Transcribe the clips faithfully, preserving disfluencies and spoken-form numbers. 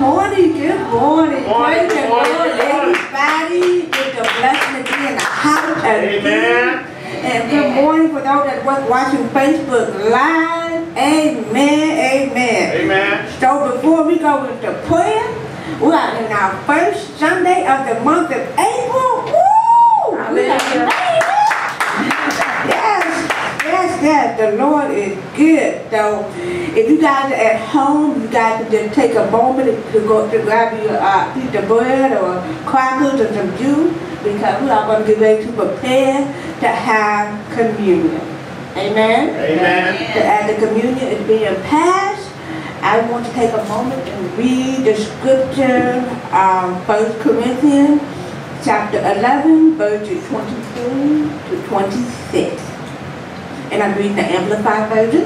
morning, good morning. Morning, praise the Lord, everybody. It's a blessing to be in the house of Amen. And good morning for those that was watching Facebook Live. Amen, amen. Amen. So before we go with the prayer, we are in our first Sunday of the month of April. Woo! We are yes, yes, yes. The Lord is good. So if you guys are at home, you guys can just take a moment to go to grab your uh, piece of bread or crackers or some juice, because we are going to get ready to prepare to have communion. Amen? Amen. So as the communion is being passed, I want to take a moment and read the scripture, um, First Corinthians chapter eleven, verses twenty-three to twenty-six. And I'm reading the Amplified Version.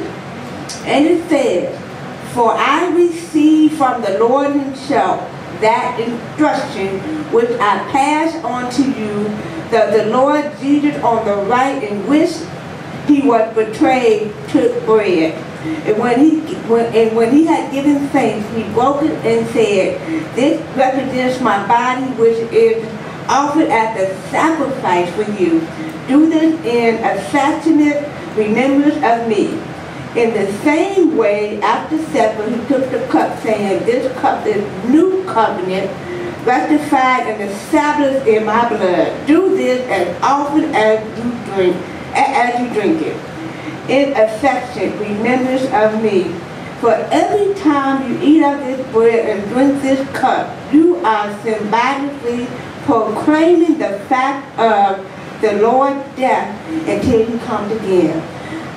And it says, "For I received from the Lord himself that instruction which I pass on to you, that the Lord Jesus on the right in which he was betrayed took bread. And when he when, and when he had given thanks, he broke it and said, 'This represents my body which is offered as a sacrifice for you. Do this in affectionate remembrance of me.' In the same way, after supper, he took the cup, saying, 'This cup is new covenant, rectified and established in my blood. Do this as often as you drink, as you drink it, in affectionate remembrance of me. For every time you eat of this bread and drink this cup, you are symbolically proclaiming the fact of the Lord's death until he comes again.'"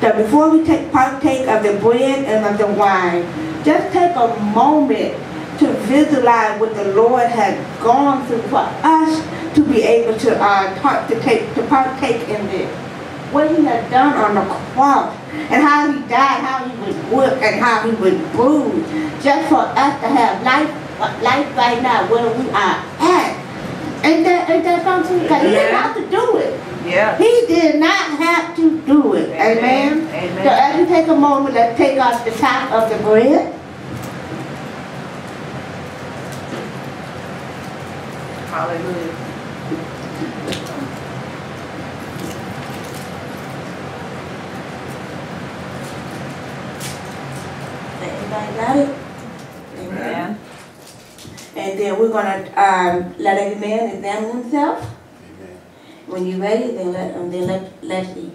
So before we take partake of the bread and of the wine, just take a moment to visualize what the Lord has gone through for us to be able to uh, part, to take to partake in this. What he has done on the cross, and how he died, how he was whipped, and how he was bruised, just for us to have life, life right now where we are at. And that, and that something because he didn't have to do it. Yeah. He did not have to do it. Amen. Amen. Amen. So as you take a moment, let's take off the top of the bread. Hallelujah. Everybody got it? Amen. Amen. And then we're going to um, let every man examine himself. When you're ready, then let um, then let let's eat.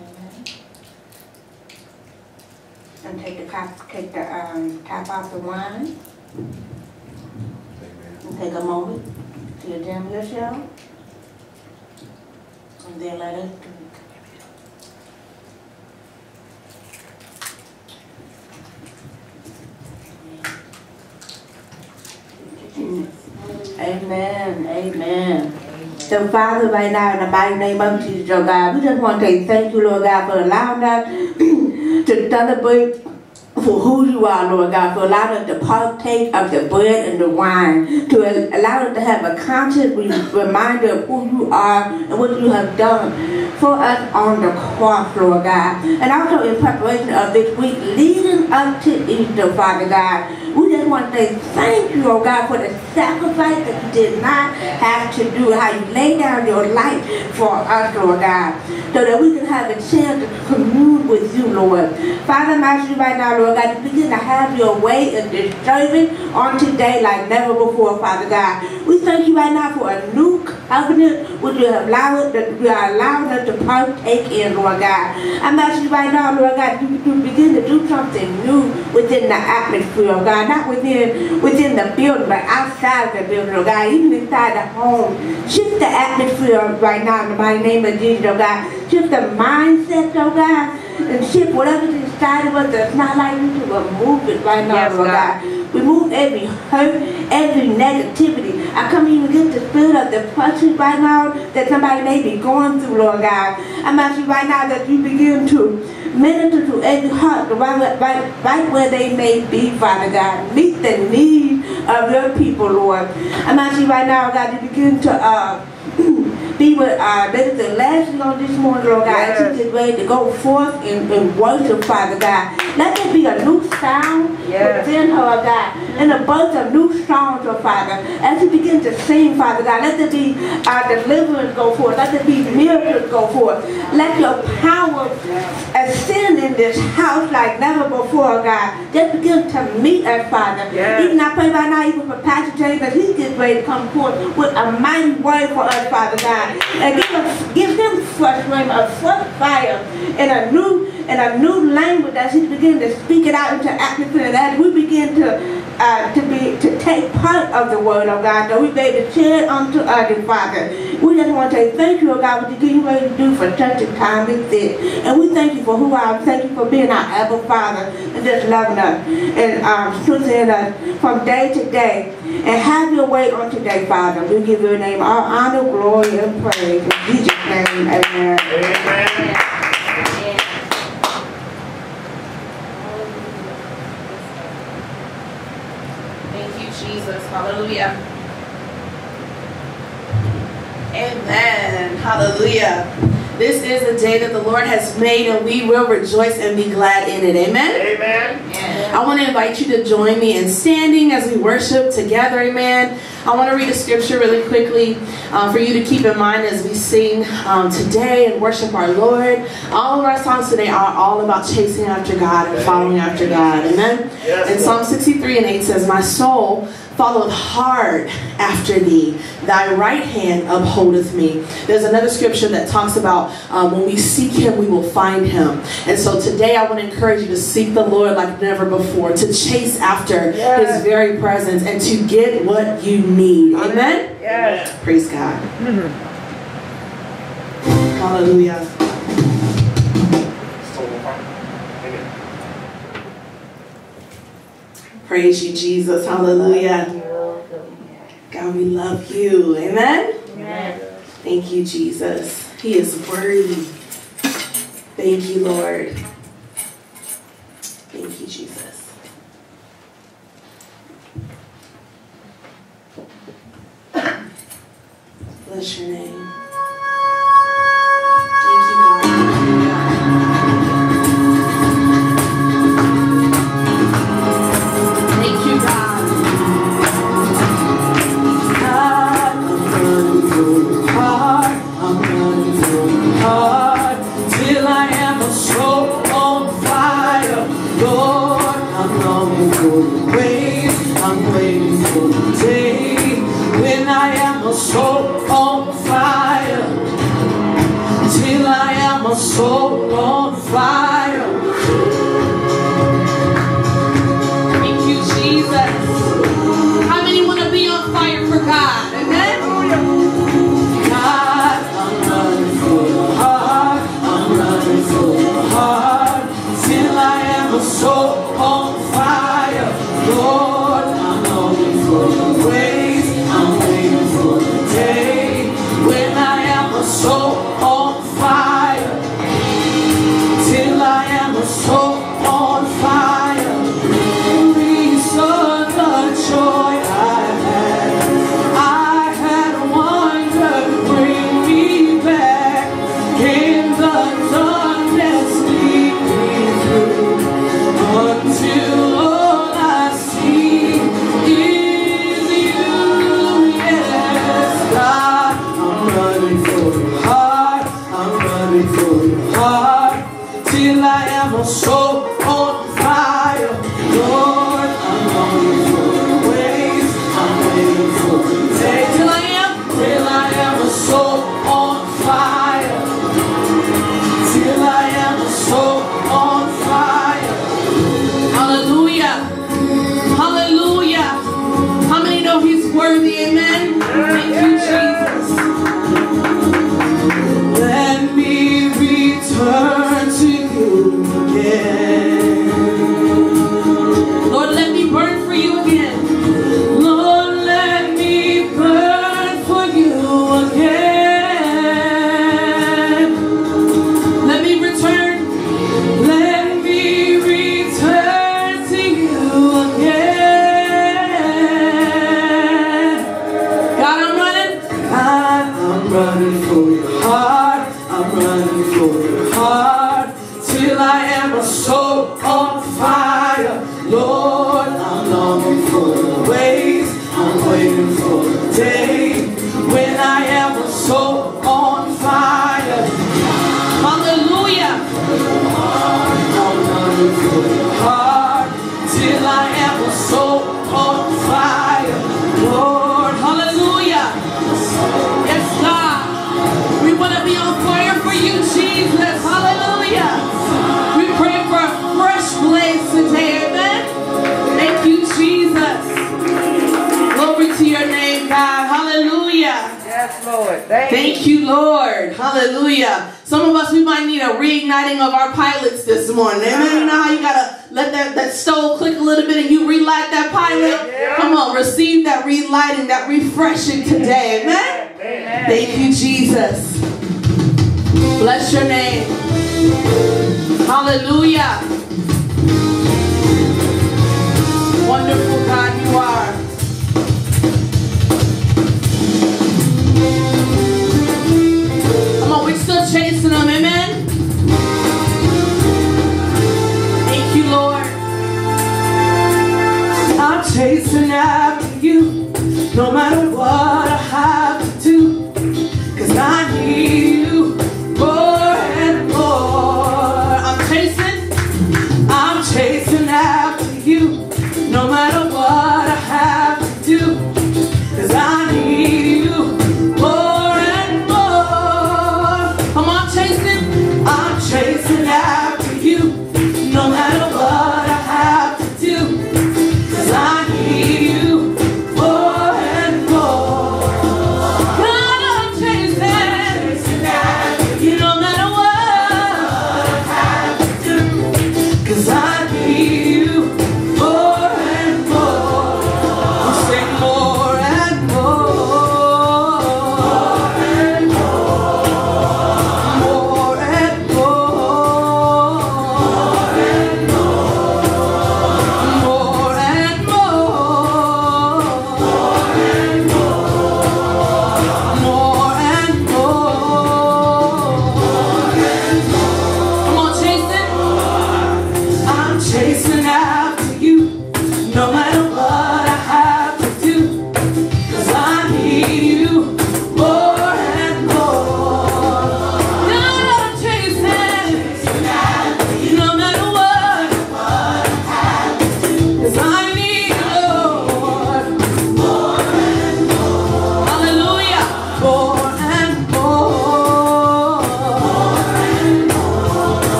Amen. And take the top, take the um, top off the wine. And take a moment to examine yourself, and then let us drink. Amen. Amen. So, Father, right now, in the mighty name of Jesus, oh God, we just want to say thank you, Lord God, for allowing us to celebrate for who you are, Lord God, for allowing us to partake of the bread and the wine, to allow us to have a conscious reminder of who you are and what you have done for us on the cross, Lord God. And also in preparation of this week leading up to Easter, Father God, we just want to say thank you, oh God, for the sacrifice that you did not have to do, how you laid down your life for us, Lord God, so that we can have a chance to commune with you, Lord. Father, I you right now, Lord God, begin to have your way in this service on today like never before, Father God. We thank you right now for a new covenant which you have allowed, that you are allowing us to partake in, Lord God. I'm asking you right now, Lord God, you, you begin to do something new within the atmosphere, oh God. Not within within the building, but outside the building, oh God, even inside the home. Shift the atmosphere right now in the mighty name of Jesus, oh God. Shift the mindset, oh God, and shift whatever's inside of us that's not like you to remove it right now, yes, oh God. God. Remove every hurt, every negativity. I come even against the spirit of depression right now that somebody may be going through, Lord God. I'm asking right now that you begin to minister to every heart right, right, right where they may be, Father God. Meet the need of your people, Lord. I'm asking right now, God, to begin to uh, be with uh, this the last Lord this morning, Lord God, yes. As you get ready to go forth and, and worship, Father God. Let there be a new sound yes. within her, God, and a bunch of new songs, oh Father. As you begin to sing, Father God, let there be uh, deliverance go forth. Let there be miracles go forth. Let your power ascend in this house like never before, God. Just begin to meet us, Father. Yes. Even I pray right now, even for Pastor James, that he gets ready to come forth with a mighty word for us, Father God. And give us, give them fresh rain, a fresh fire, and a new and a new language as He begin to speak it out into atmosphere. And as we begin to uh, to be to take part of the word of God, that we be able to share it unto others, Father. We just want to say thank you, O God, what you're getting ready to do for such a time as this. And we thank you for who I am. Thank you for being our ever Father and just loving us and um, strengthening us from day to day. And have your way on today, Father. We give your name all honor, glory, and praise. In Jesus' name, amen. Amen. Amen. Thank you, Jesus. Hallelujah. Amen. Hallelujah. This is a day that the Lord has made, and we will rejoice and be glad in it. Amen. Amen. I want to invite you to join me in standing as we worship together, amen. I want to read a scripture really quickly uh, for you to keep in mind as we sing um, today and worship our Lord. All of our songs today are all about chasing after God and following after God, amen. Yes. And Psalm sixty-three and eight says, "My soul followeth hard after thee. Thy right hand upholdeth me." There's another scripture that talks about um, when we seek him, we will find him. And so today I want to encourage you to seek the Lord like never before, to chase after yeah. his very presence and to get what you need. Amen? Yes. Praise God. Mm-hmm. Hallelujah. Praise you, Jesus. Hallelujah. God, we love you. Amen? Amen. Thank you, Jesus. He is worthy. Thank you, Lord. Thank you, Jesus. Bless your name. Turn to you again. till I am a soul on fire. Lord, I'm longing for the ways. I'm waiting for the day when I am a soul on fire. Hallelujah. I'm longing for the heart till I am a soul on fire. Lord, hallelujah. Yes, God. We want to be on fire for you, Jesus. Hallelujah. We pray for a fresh blaze today. Amen. Thank you, Jesus. Glory to your name, God. Hallelujah. Yes, Lord. Thank, Thank you, Lord. Hallelujah. Some of us, we might need a reigniting of our pilots this morning. Amen. You know how you got to let that, that stove click a little bit and you relight that pilot? Yeah. Come on, receive that relighting, that refreshing today. Amen. Amen. Thank you, Jesus. Bless your name. Hallelujah. Wonderful God you are. Still chasing them, amen. Thank you, Lord. I'm chasing after you, no matter what I have to do, 'cause I need you more and more. I'm chasing, I'm chasing after you, no matter what I have to do, 'cause I need you. I'm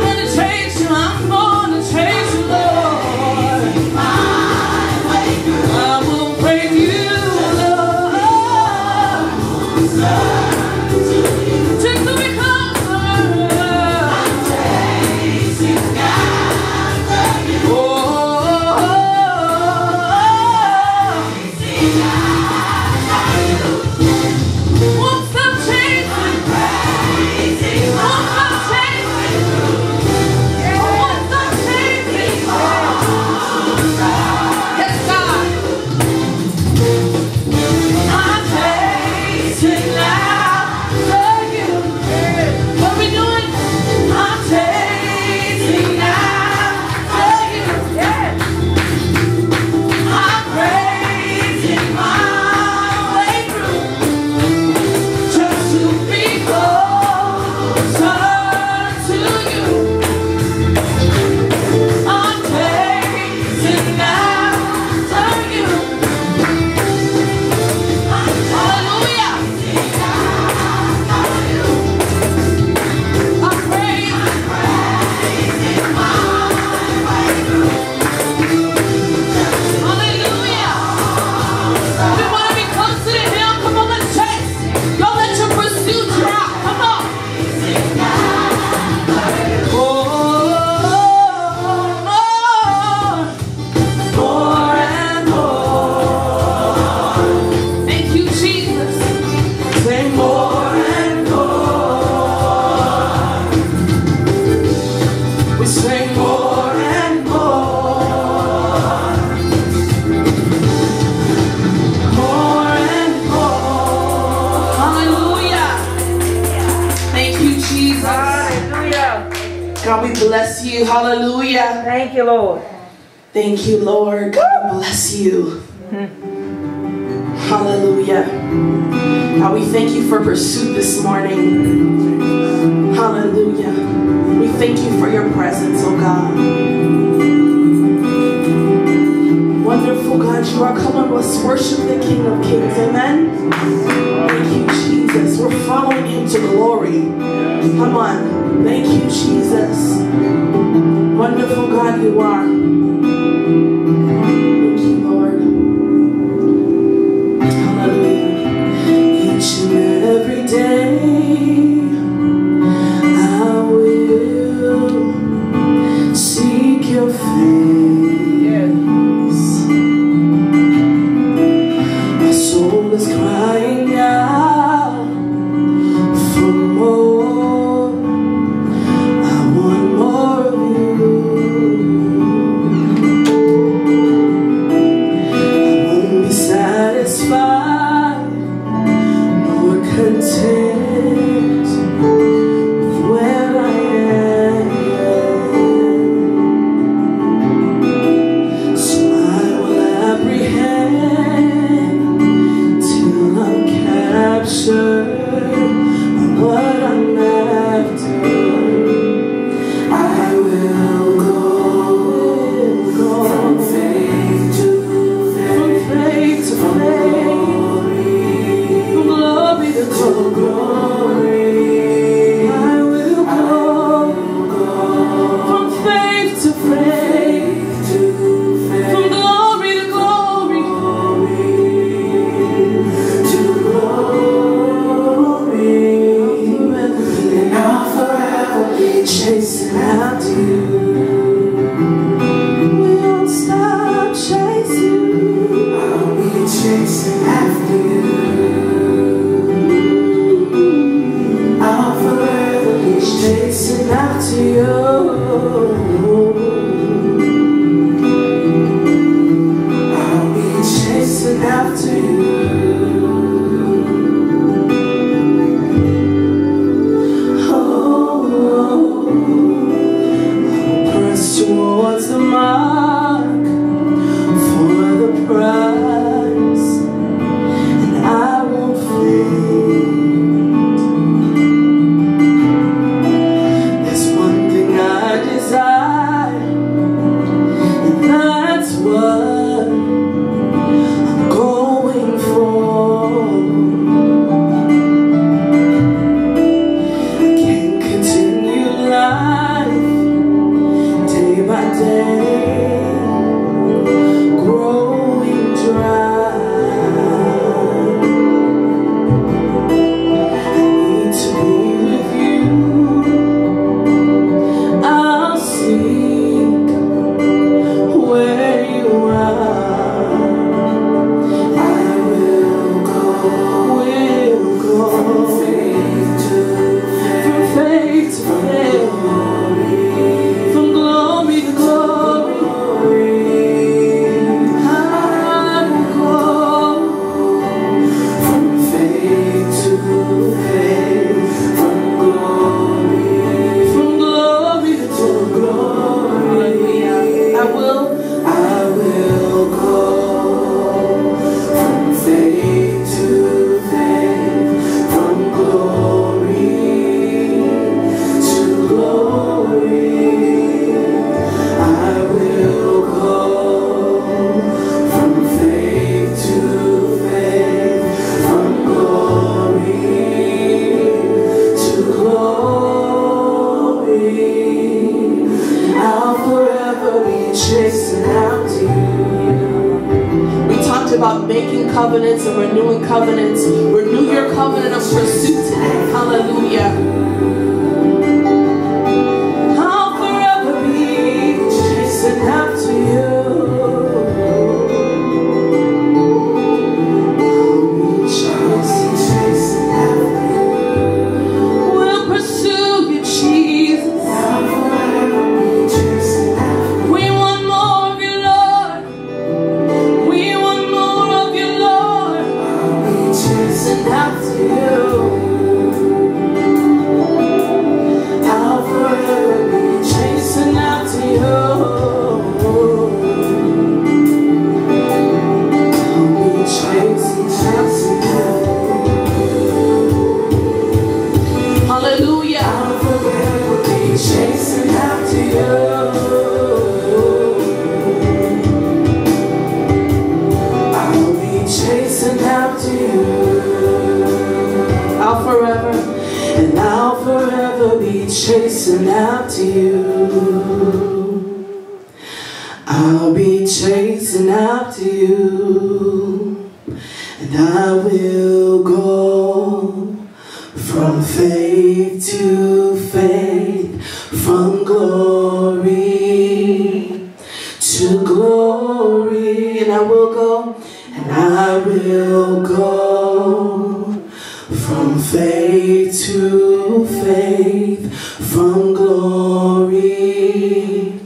gonna chase you, Lord. My way through. you. Hallelujah. Thank you, Lord. Thank you, Lord. God bless you. Mm-hmm. Hallelujah. God, we thank you for pursuit this morning. Hallelujah. We thank you for your presence, oh God. Wonderful God, you are coming. Let's worship the King of Kings. Amen. Thank you, Jesus. We're following him to glory. Come on. Thank you, Jesus. Wonderful God, you are. Thank you, Lord. Hallelujah. Each and every day. Seek your face. My soul is crying out for more. I want more of you. I won't be satisfied nor content. Out to you. out to you. I'll be chasing after you, and I will go from faith to faith, from glory to glory, and I will go, and I will go from faith to faith, from glory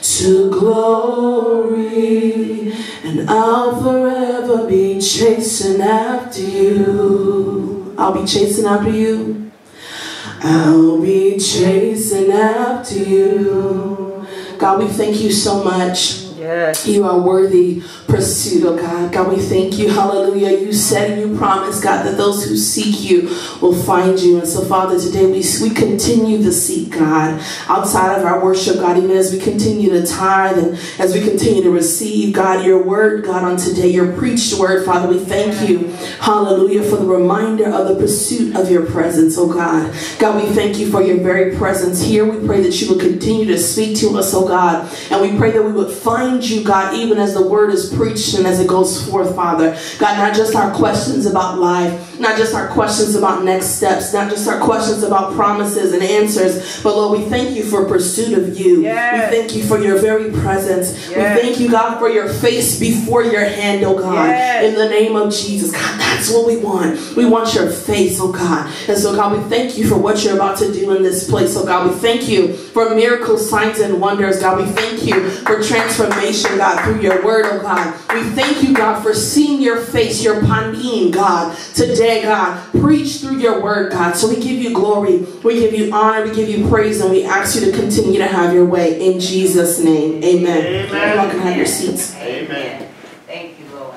to glory, and I'll forever be chasing after you. I'll be chasing after you. I'll be chasing after you. God, we thank you so much. Yes. You are worthy pursuit, oh God. God, we thank you. Hallelujah. You said and you promised, God, that those who seek you will find you. And so, Father, today we, we continue to seek, God, outside of our worship, God, even as we continue to tithe and as we continue to receive, God, your word, God, on today, your preached word. Father, we thank you, hallelujah, for the reminder of the pursuit of your presence, oh God. God, we thank you for your very presence here. We pray that you will continue to speak to us, oh God, and we pray that we would find you, God, even as the word is preached and as it goes forth, Father. God, not just our questions about life, not just our questions about next steps, not just our questions about promises and answers, but Lord, we thank you for pursuit of you. Yes. We thank you for your very presence. Yes. We thank you, God, for your face before your hand, oh God. Yes. In the name of Jesus, God, that's what we want. We want your face, oh God. And so, God, we thank you for what you're about to do in this place, oh God. We thank you for miracles, signs, and wonders, God. We thank you for transformation, God, through your word, oh God. We thank you, God, for seeing your face, your panim, God, today, God. Preach through your word, God. So we give you glory, we give you honor, we give you praise, and we ask you to continue to have your way. In Jesus' name, amen. Amen. Everyone can have your seats. Amen. Thank you, Lord.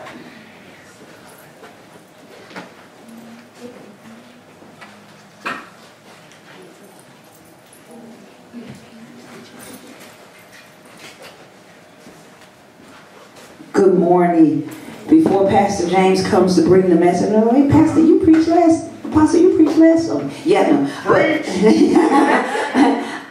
Good morning. Before Pastor James comes to bring the message, oh, hey, Pastor, you preach last. Pastor, you preach last. Oh, yeah, no. But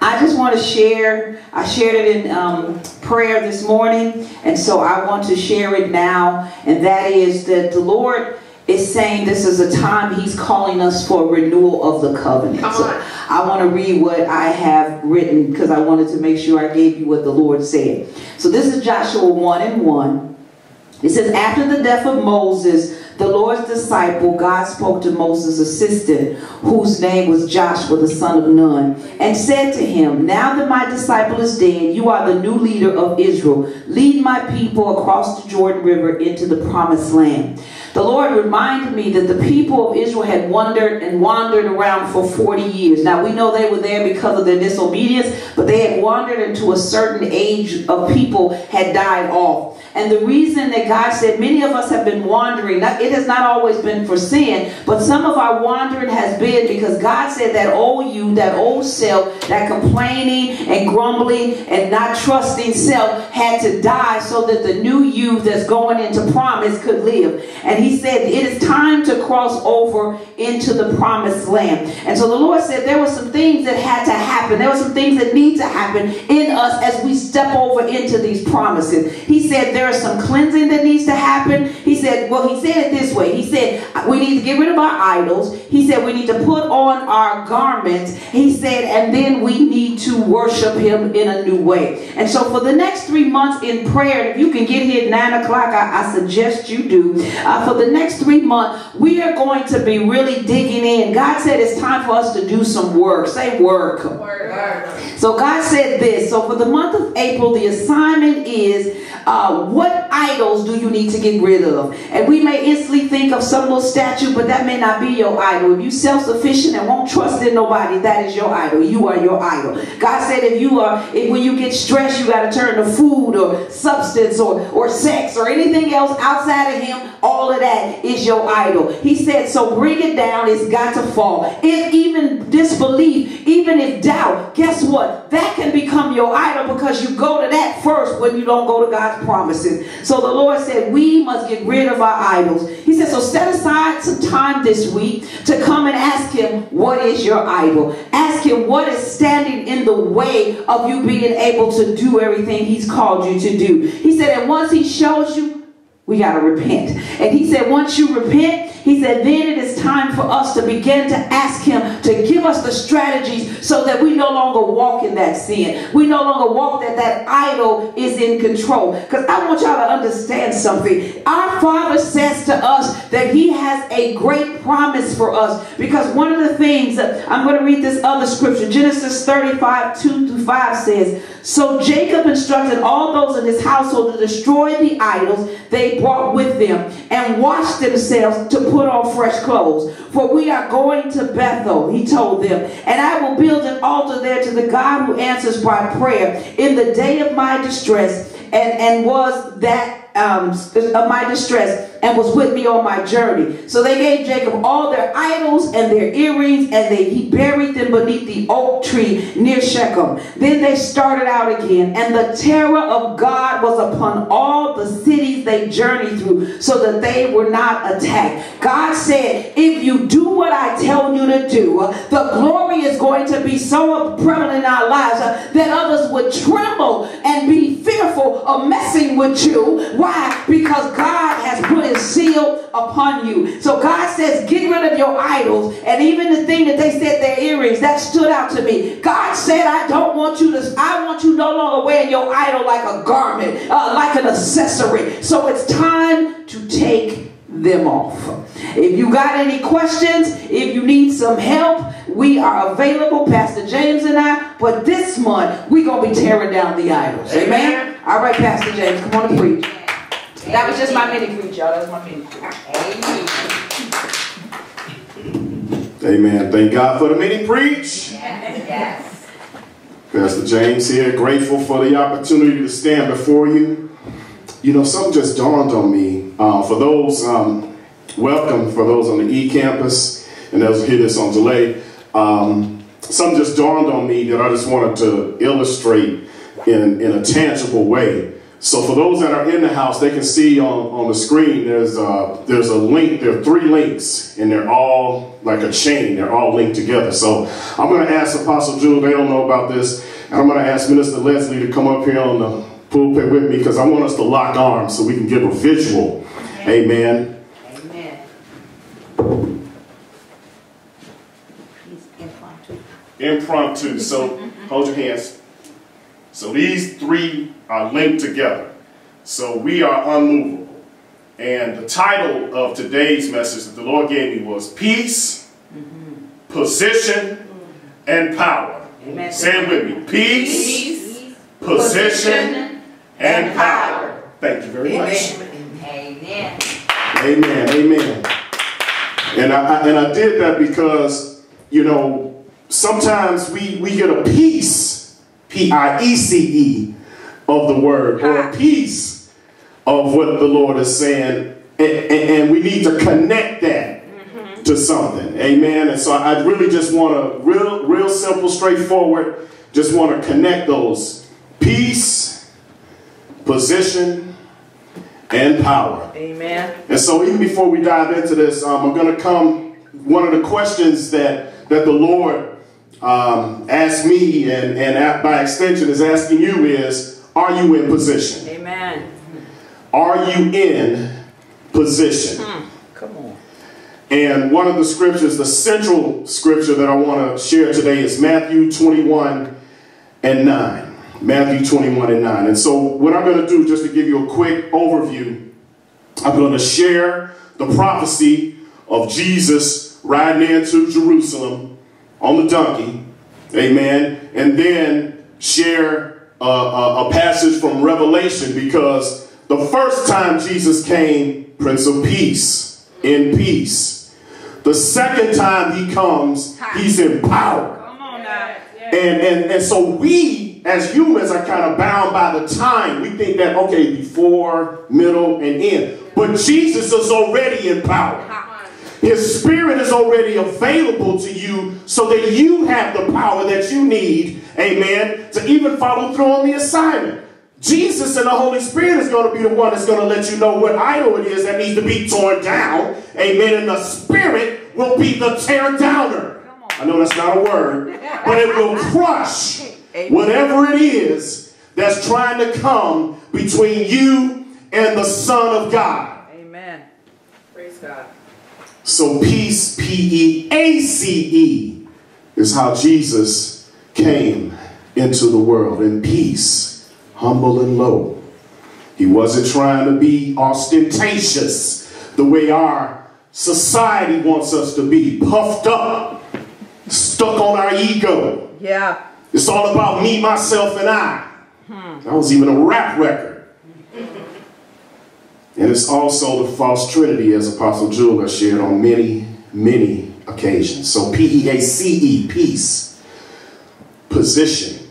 I just want to share. I shared it in um, prayer this morning, and so I want to share it now. And that is that the Lord is saying this is a time He's calling us for renewal of the covenant. So I want to read what I have written because I wanted to make sure I gave you what the Lord said. So this is Joshua one and one. It says, after the death of Moses, the Lord's disciple, God spoke to Moses' assistant, whose name was Joshua, the son of Nun, and said to him, now that my disciple is dead, you are the new leader of Israel. Lead my people across the Jordan River into the promised land. The Lord reminded me that the people of Israel had wandered and wandered around for forty years. Now, we know they were there because of their disobedience, but they had wandered into a certain age of people had died off. And the reason that God said many of us have been wandering, it has not always been for sin, but some of our wandering has been because God said that old you, that old self, that complaining and grumbling and not trusting self had to die so that the new you that's going into promise could live. And He said it is time to cross over into the promised land. And so the Lord said there were some things that had to happen. There were some things that need to happen in us as we step over into these promises. He said there is some cleansing that needs to happen. He said, well, He said it this way. He said, we need to get rid of our idols. He said, we need to put on our garments. He said, and then we need to worship Him in a new way. And so for the next three months in prayer, if you can get here at nine o'clock, I, I suggest you do. Uh, for the next three months, we are going to be really digging in. God said it's time for us to do some work. Say work. Work. So God said this. So for the month of April, the assignment is uh, what idols do you need to get rid of? And we may instantly think of some little statue, but that may not be your idol. If you're self-sufficient and won't trust in nobody, that is your idol. You are your idol. God said if you are, if when you get stressed, you got to turn to food or substance or, or sex or anything else outside of Him, all of that is your idol. He said, so bring it down. It's got to fall. If even disbelief, even if doubt, guess what? That can become your idol because you go to that first when you don't go to God's promises. So the Lord said, we must get rid of our idols. He said, so set aside some time this week to come and ask him, what is your idol? Ask him what is standing in the way of you being able to do everything he's called you to do. He said, and once he shows you, we got to repent. And he said, once you repent, he said, then it is time for us to begin to ask him to give us the strategies so that we no longer walk in that sin. We no longer walk that that idol is in control. Because I want y'all to understand something. Our Father says to us that he has a great promise for us. Because one of the things, I'm going to read this other scripture. Genesis thirty-five, two through five says, so Jacob instructed all those in his household to destroy the idols they brought with them and wash themselves to put on fresh clothes. For we are going to Bethel, he told them, and I will build an altar there to the God who answers by prayer in the day of my distress, and, and was that um, of my distress, and was with me on my journey. So they gave Jacob all their idols and their earrings, and they, he buried them beneath the oak tree near Shechem. Then they started out again, and the terror of God was upon all the cities they journeyed through, so that they were not attacked. God said, if you do what I tell you to do, the glory is going to be so prevalent in our lives that others would tremble and be fearful of messing with you. Why? Because God has put his seal upon you. So God says, get rid of your idols. And even the thing that they said, their earrings, that stood out to me. God said, I don't want you to, I want you no longer wearing your idol like a garment, uh, like an accessory. So it's time to take them off. If you got any questions, if you need some help, we are available, Pastor James and I. But this month, we're going to be tearing down the idols. Amen? All right, Pastor James, come on and preach. That was just my mini preach, y'all. That was my mini preach. Amen. Amen. Thank God for the mini preach. Yes. Yes. Pastor James here, grateful for the opportunity to stand before you. You know, something just dawned on me. Uh, for those, um, welcome for those on the E-Campus, and those who hear this on delay. Um, something just dawned on me that I just wanted to illustrate in, in a tangible way. So for those that are in the house, they can see on, on the screen, there's a, there's a link, there are three links, and they're all like a chain, they're all linked together. So I'm going to ask Apostle Jules, they don't know about this, and I'm going to ask Minister Leslie to come up here on the pulpit with me, because I want us to lock arms so we can give a visual. Amen. Amen. Amen. He's impromptu. Impromptu, so hold your hands. So these three are linked together. So we are unmovable. And the title of today's message that the Lord gave me was Peace, mm-hmm. Position, mm-hmm. and Power. Amen. Say it with me. Peace, Peace Position, and Power. Thank you very Amen. Much. Amen. Amen. Amen. And I, and I did that because, you know, sometimes we, we get a peace. P I E C E of the word, or a piece of what the Lord is saying, and, and, and we need to connect that mm-hmm. to something. Amen. And so I really just want to, real, real simple, straightforward, just want to connect those peace, position, and power. Amen. And so even before we dive into this, um, I'm going to come, one of the questions that, that the Lord Um, ask me, and, and by extension is asking you, is, are you in position? Amen. Are you in position? Hmm. Come on. And one of the scriptures, the central scripture that I want to share today is Matthew twenty-one and nine. Matthew twenty-one and nine. And so what I'm going to do, just to give you a quick overview, I'm going to share the prophecy of Jesus riding into Jerusalem on the donkey, amen, and then share a, a, a passage from Revelation, because the first time Jesus came, Prince of Peace, in peace. The second time he comes, he's in power. Come on now. Yeah. And, and, and so we, as humans, are kind of bound by the time. We think that, okay, before, middle, and end. But Jesus is already in power. His spirit is already available to you so that you have the power that you need amen, to even follow through on the assignment. Jesus and the Holy Spirit is going to be the one that's going to let you know what idol it is that needs to be torn down, amen, and the Spirit will be the tear-downer. I know that's not a word, but it will crush whatever it is that's trying to come between you and the Son of God. Amen. Praise God. So peace, P E A C E, is how Jesus came into the world. In peace, humble and low. He wasn't trying to be ostentatious the way our society wants us to be. Puffed up, stuck on our ego. Yeah. It's all about me, myself, and I. Hmm. That was even a rap record. And it's also the false trinity, as Apostle Jewel has shared on many, many occasions. So P E A C E, peace, position,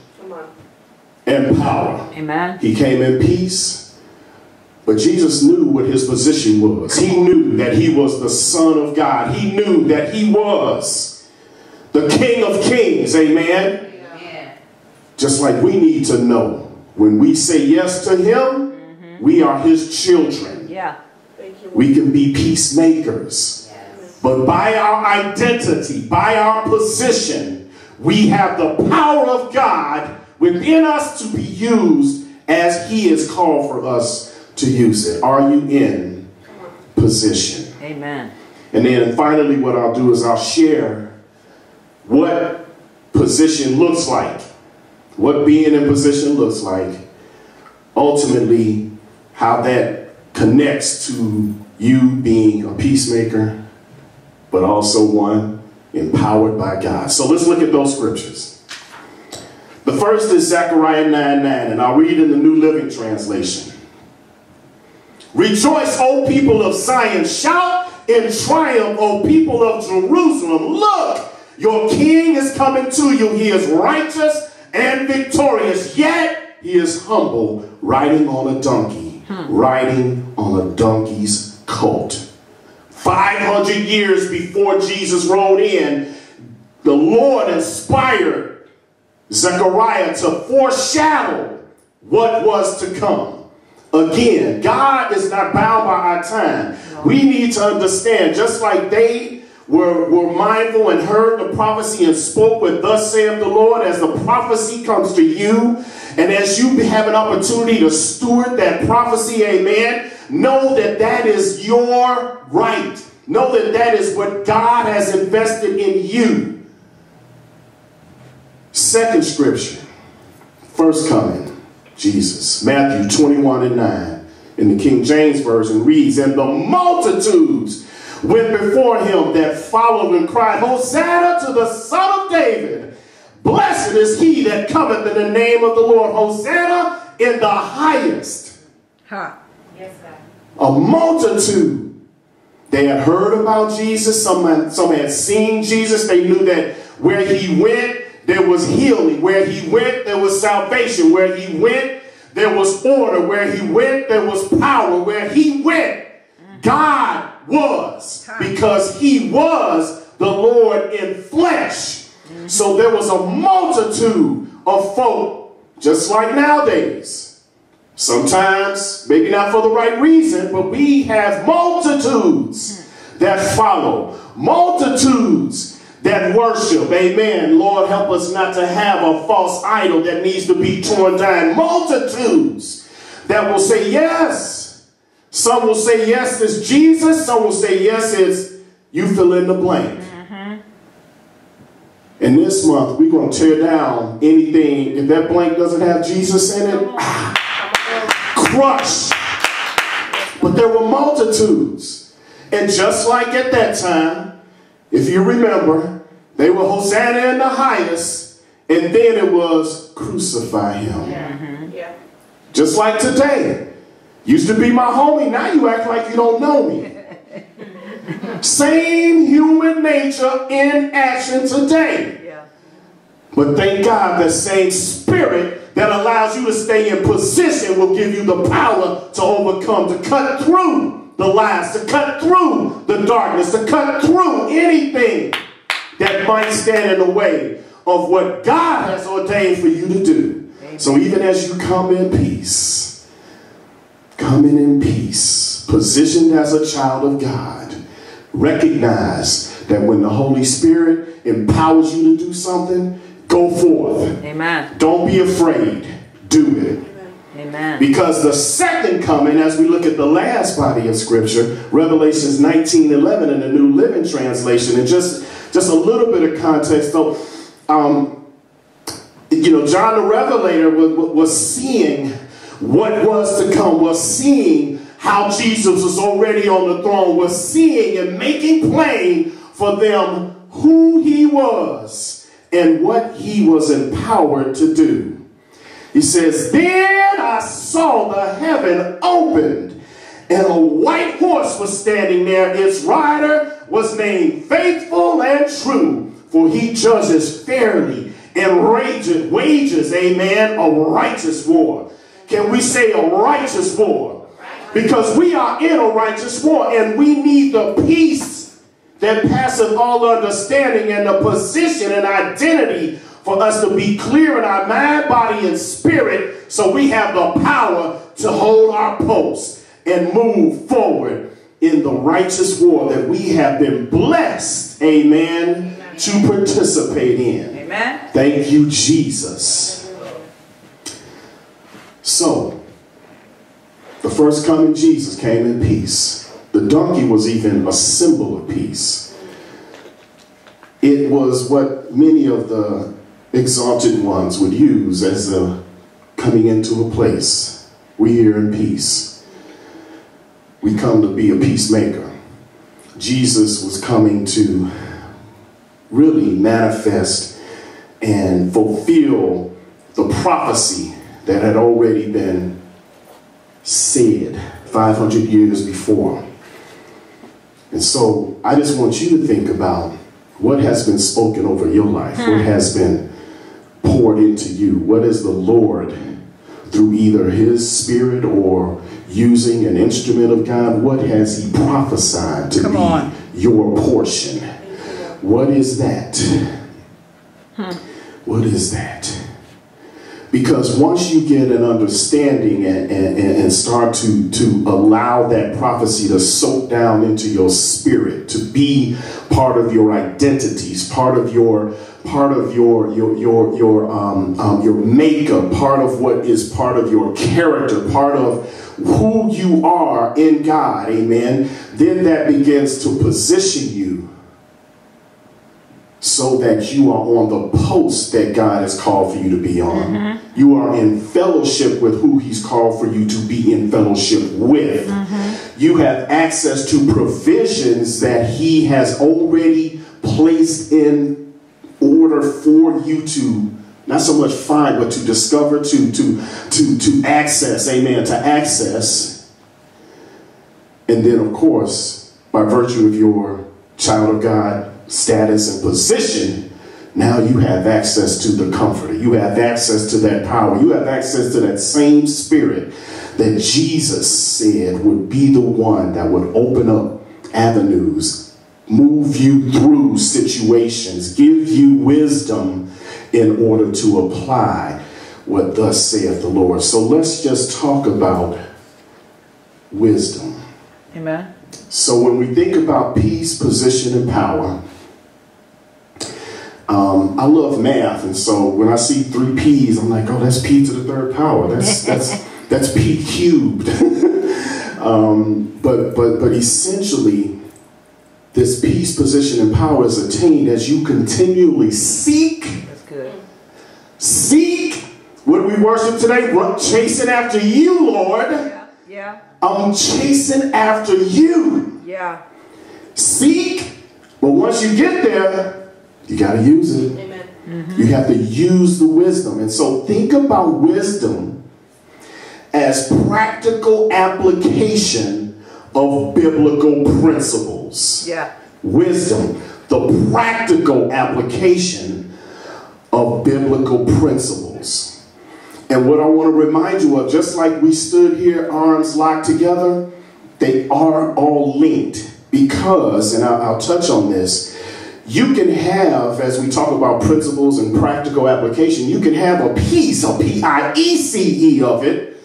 and power. Amen. He came in peace, but Jesus knew what his position was. He knew that he was the Son of God. He knew that he was the King of Kings. Amen. Yeah. Just like we need to know when we say yes to him, we are his children. Yeah. Thank you. We can be peacemakers. Yes. But by our identity, by our position, we have the power of God within us to be used as he has called for us to use it. Are you in position? Amen. And then finally, what I'll do is I'll share what position looks like, what being in position looks like, ultimately, how that connects to you being a peacemaker, but also one empowered by God. So let's look at those scriptures. The first is Zechariah nine nine, and I'll read in the New Living Translation. Rejoice, O people of Zion. Shout in triumph, O people of Jerusalem. Look, your king is coming to you. He is righteous and victorious, yet he is humble, riding on a donkey. Hmm. Riding on a donkey's colt. five hundred years before Jesus rode in, the Lord inspired Zechariah to foreshadow what was to come. Again, God is not bound by our time. We need to understand, just like they were, were mindful and heard the prophecy and spoke with thus saith the Lord, as the prophecy comes to you, and as you have an opportunity to steward that prophecy, amen, know that that is your right. Know that that is what God has invested in you. Second scripture, first coming, Jesus. Matthew twenty-one and nine in the King James Version reads, and the multitudes went before him that followed and cried, Hosanna to the Son of David. Blessed is he that cometh in the name of the Lord. Hosanna in the highest. Huh. Yes, sir. A multitude. They had heard about Jesus. Some had, some had seen Jesus. They knew that where he went, there was healing. Where he went, there was salvation. Where he went, there was order. Where he went, there was power. Where he went, God was. Because he was the Lord in flesh. So there was a multitude of folk, just like nowadays. Sometimes, maybe not for the right reason, but we have multitudes that follow, multitudes that worship. Amen. Lord, help us not to have a false idol that needs to be torn down. Multitudes that will say yes. Some will say yes, it's Jesus. Some will say yes, it's you fill in the blank. And this month, we're going to tear down anything. If that blank doesn't have Jesus in it, crush. But there were multitudes. And just like at that time, if you remember, they were Hosanna in the highest. And then it was crucify him. Yeah. Yeah. Just like today. Used to be my homie. Now you act like you don't know me. Same human nature in action today. Yeah. But thank God the same spirit that allows you to stay in position will give you the power to overcome, to cut through the lies, to cut through the darkness, to cut through anything that might stand in the way of what God has ordained for you to do. So even as you come in peace, come in in peace, positioned as a child of God, recognize that when the Holy Spirit empowers you to do something, go forth. Amen. Don't be afraid. Do it. Amen. Because the second coming, as we look at the last body of scripture, Revelations nineteen eleven in the New Living Translation, and just, just a little bit of context, though, um, you know, John the Revelator was, was seeing what was to come, was seeing how Jesus was already on the throne, was seeing and making plain for them who he was and what he was empowered to do. He says, then I saw the heaven opened, and a white horse was standing there. Its rider was named Faithful and True, for he judges fairly and rages, wages, amen, a righteous war. Can we say a righteous war? Because we are in a righteous war, and we need the peace that passeth all understanding and the position and identity for us to be clear in our mind, body, and spirit, so we have the power to hold our post and move forward in the righteous war that we have been blessed, amen, amen, to participate in. Amen. Thank you, Jesus. So, the first coming Jesus came in peace. The donkey was even a symbol of peace. It was what many of the exalted ones would use as a coming into a place. We are in peace. We come to be a peacemaker. Jesus was coming to really manifest and fulfill the prophecy that had already been said five hundred years before. And so I just want you to think about what has been spoken over your life, what has been poured into you. What is the Lord, through either his spirit or using an instrument of God, what has he prophesied to Come be on. your portion? What is that? Hmm. What is that? Because once you get an understanding and, and, and start to, to allow that prophecy to soak down into your spirit, to be part of your identities, part of your part of your your your your um, um, your makeup, part of what is part of your character, part of who you are in God, amen, then that begins to position you so that you are on the post that God has called for you to be on. Mm-hmm. You are in fellowship with who he's called for you to be in fellowship with. Mm-hmm. You have access to provisions that he has already placed in order for you to, not so much find, but to discover, to, to, to, to access, amen, to access. And then, of course, by virtue of your child of God status and position, now you have access to the comforter. You have access to that power. You have access to that same spirit that Jesus said would be the one that would open up avenues, move you through situations, give you wisdom in order to apply what thus saith the Lord. So let's just talk about wisdom. Amen. So when we think about peace, position, and power, Um, I love math, and so when I see three P's, I'm like, oh, that's P to the third power. That's that's that's P cubed. um, but but but essentially, this peace, position, and power is attained as you continually seek. That's good. Seek what we worship today. We're chasing after you, Lord. Yeah. Yeah. I'm chasing after you. Yeah. Seek, but once you get there, you got to use it. Amen. Mm-hmm. You have to use the wisdom. And so think about wisdom as practical application of biblical principles. Yeah. Wisdom, the practical application of biblical principles. And what I want to remind you of, just like we stood here, arms locked together, they are all linked because, and I'll, I'll touch on this, you can have, as we talk about principles and practical application, you can have a piece, a P I E C E of it,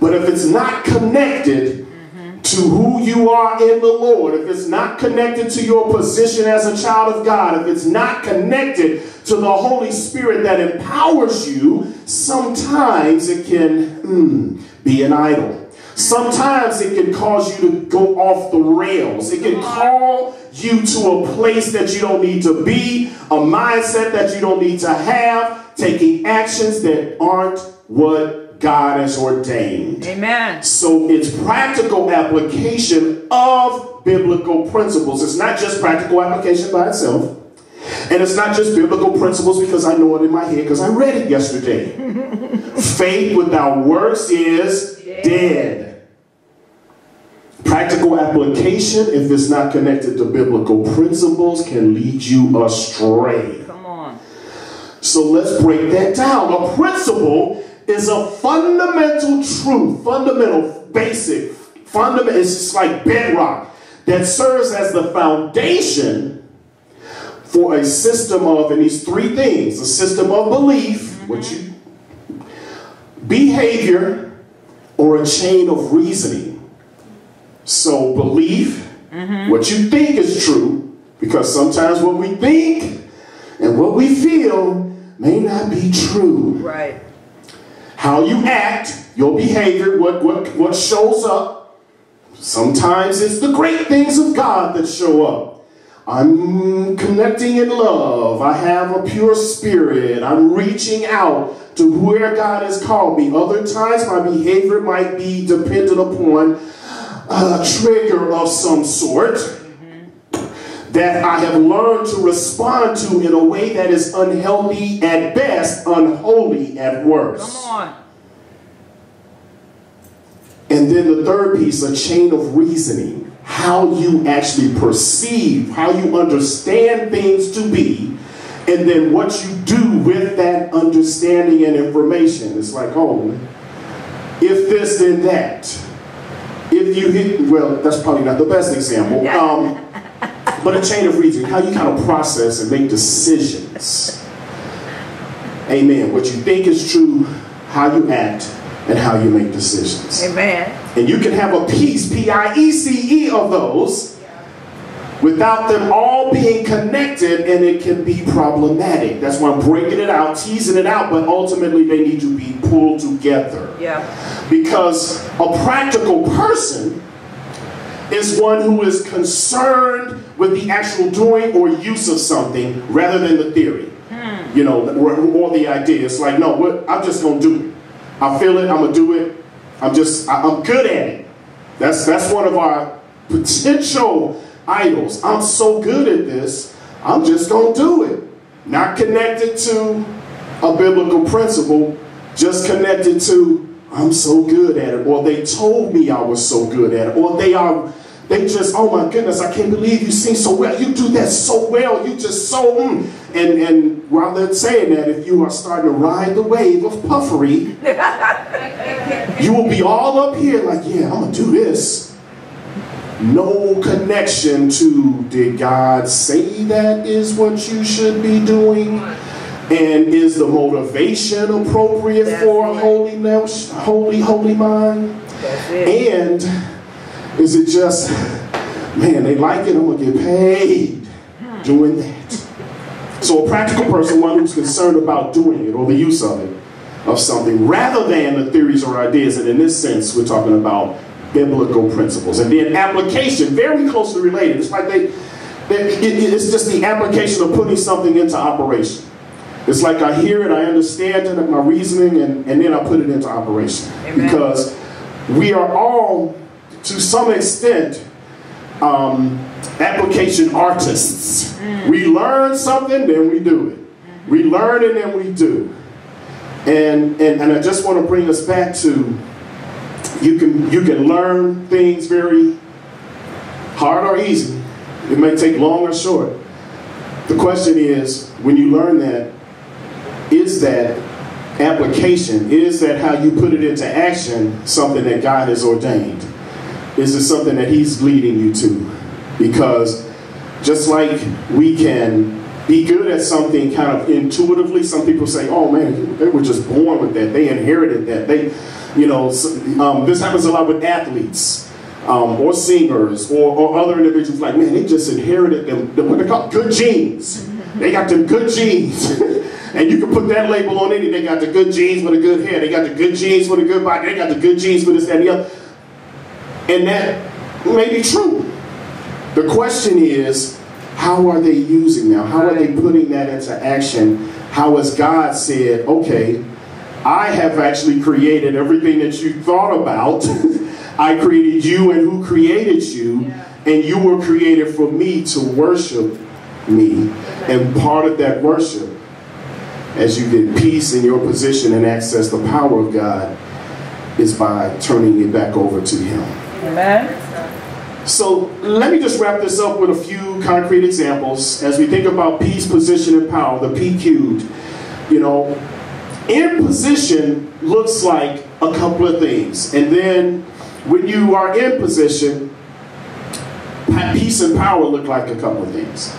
but if it's not connected mm-hmm. to who you are in the Lord, if it's not connected to your position as a child of God, if it's not connected to the Holy Spirit that empowers you, sometimes it can mm, be an idol. Sometimes it can cause you to go off the rails. It can call you to a place that you don't need to be, a mindset that you don't need to have, taking actions that aren't what God has ordained. Amen. So it's practical application of biblical principles. It's not just practical application by itself. And it's not just biblical principles because I know it in my head because I read it yesterday. Faith without works is dead. Practical application, if it's not connected to biblical principles, can lead you astray. Come on. So let's break that down. A principle is a fundamental truth, fundamental, basic, fundamental, it's just like bedrock that serves as the foundation for a system of, and these three things, a system of belief, which you, behavior, or a chain of reasoning. So belief, mm-hmm. what you think is true, because sometimes what we think and what we feel may not be true. Right. How you act, your behavior, what, what, what shows up. Sometimes it's the great things of God that show up. I'm connecting in love. I have a pure spirit. I'm reaching out to where God has called me. Other times my behavior might be dependent upon a trigger of some sort mm-hmm. that I have learned to respond to in a way that is unhealthy at best, unholy at worst. Come on. And then the third piece, a chain of reasoning. How you actually perceive, how you understand things to be, and then what you do with that understanding and information. It's like, oh, if this, then that. If you hit, well, that's probably not the best example, um, but a chain of reasoning, how you kind of process and make decisions. Amen. What you think is true, how you act, and how you make decisions. Amen. And you can have a piece, P I E C E, of those without them all being connected, and it can be problematic. That's why I'm breaking it out, teasing it out, but ultimately they need to be pulled together. Yeah. Because a practical person is one who is concerned with the actual doing or use of something rather than the theory, hmm. you know, or, or the idea. It's like, no, what, I'm just going to do it. I feel it, I'm going to do it. I'm just, I'm good at it. That's, that's one of our potential idols. I'm so good at this, I'm just going to do it. Not connected to a biblical principle, just connected to, I'm so good at it. Or they told me I was so good at it. Or they are, they just, oh my goodness, I can't believe you sing so well. You do that so well. You just so, mm. and, and while they're saying that, if you are starting to ride the wave of puffery, you will be all up here like, yeah, I'm going to do this. No connection to, did God say that is what you should be doing? And is the motivation appropriate That's for a holy, holy, holy mind? And is it just, man, they like it, I'm going to get paid doing that. So a practical person, one who's concerned about doing it or the use of it, of something, rather than the theories or ideas. And in this sense, we're talking about biblical principles. And then application, very closely related. It's like they, they it, it's just the application of putting something into operation. It's like I hear it, I understand it, my reasoning, and, and then I put it into operation. Amen. Because we are all, to some extent, um, application artists. Mm. We learn something, then we do it. Mm-hmm. We learn and then we do. And, and and I just want to bring us back to, you can you can learn things very hard or easy. It may take long or short. The question is, when you learn that, is that application, is that how you put it into action something that God has ordained? Is it something that He's leading you to? Because Just like we can be good at something kind of intuitively. Some people say, oh man, they were just born with that. They inherited that. They, you know, um, this happens a lot with athletes um, or singers or, or other individuals. Like, man, they just inherited them, what they call good genes. They got the good genes. And you can put that label on any. They got the good genes with a good hair. They got the good genes with a good body. They got the good genes with this, that, and the other. And that may be true. The question is, how are they using that? How are they putting that into action? How has God said, okay, I have actually created everything that you thought about. I created you and who created you. And you were created for me to worship me. And part of that worship, as you get peace in your position and access the power of God, is by turning it back over to Him. Amen. So let me just wrap this up with a few concrete examples. As we think about peace, position, and power, the P Q'd, you know, in position looks like a couple of things. And then when you are in position, peace and power look like a couple of things.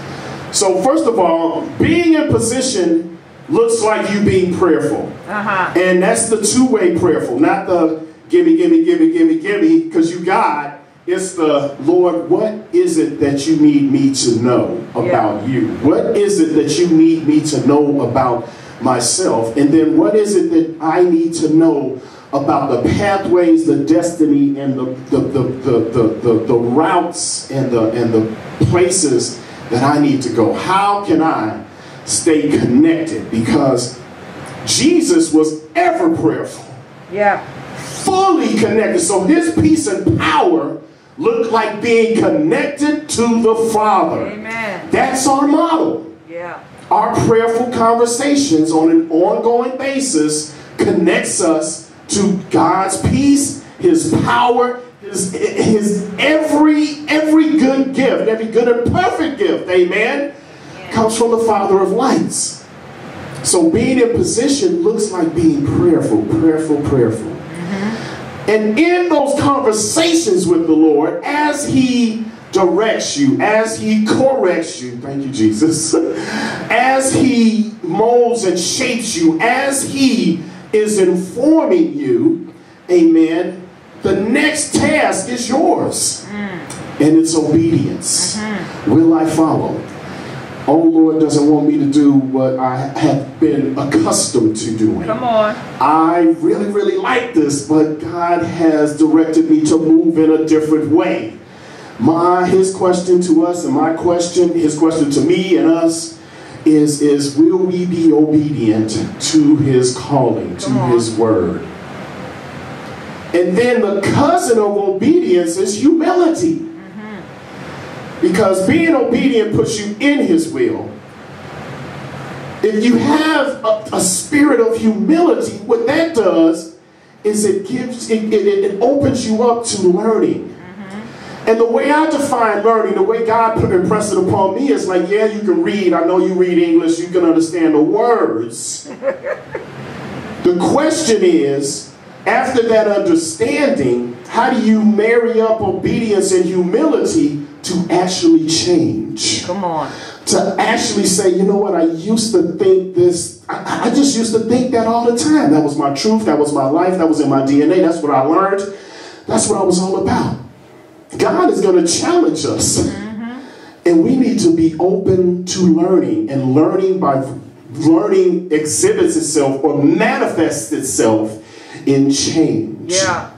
So first of all, being in position looks like you being prayerful. Uh-huh. And that's the two-way prayerful, not the gimme, gimme, gimme, gimme, gimme, because you got. It's the, Lord, what is it that you need me to know about yeah. you? What is it that you need me to know about myself? And then what is it that I need to know about the pathways, the destiny, and the, the, the, the, the, the, the routes and the, and the places that I need to go? How can I stay connected? Because Jesus was ever prayerful. Yeah. Fully connected. So his peace and power look like being connected to the Father. Amen. That's our model. Yeah. Our prayerful conversations on an ongoing basis connects us to God's peace, His power, His, his every, every good gift, every good and perfect gift, amen, yeah. comes from the Father of lights. So being in position looks like being prayerful, prayerful, prayerful. And in those conversations with the Lord, as He directs you, as He corrects you, thank you, Jesus, as He molds and shapes you, as He is informing you, amen, the next task is yours. Mm. And it's obedience. Mm-hmm. Will I follow? Oh, Lord doesn't want me to do what I have been accustomed to doing. Come on. I really, really like this, but God has directed me to move in a different way. My, his question to us and my question, his question to me and us is, is will we be obedient to his calling, to his word? And then the cousin of obedience is humility. Because being obedient puts you in his will. If you have a, a spirit of humility, what that does is it gives it, it, it opens you up to learning. Mm-hmm. And the way I define learning, the way God impressed it upon me is like, yeah, you can read. I know you read English. You can understand the words. The question is, after that understanding, how do you marry up obedience and humility to actually change? Come on. To actually say, you know what, I used to think this, I, I just used to think that all the time. That was my truth, that was my life, that was in my D N A, that's what I learned. That's what I was all about. God is going to challenge us. Mm-hmm. And we need to be open to learning. And learning by learning exhibits itself or manifests itself in change. Yeah.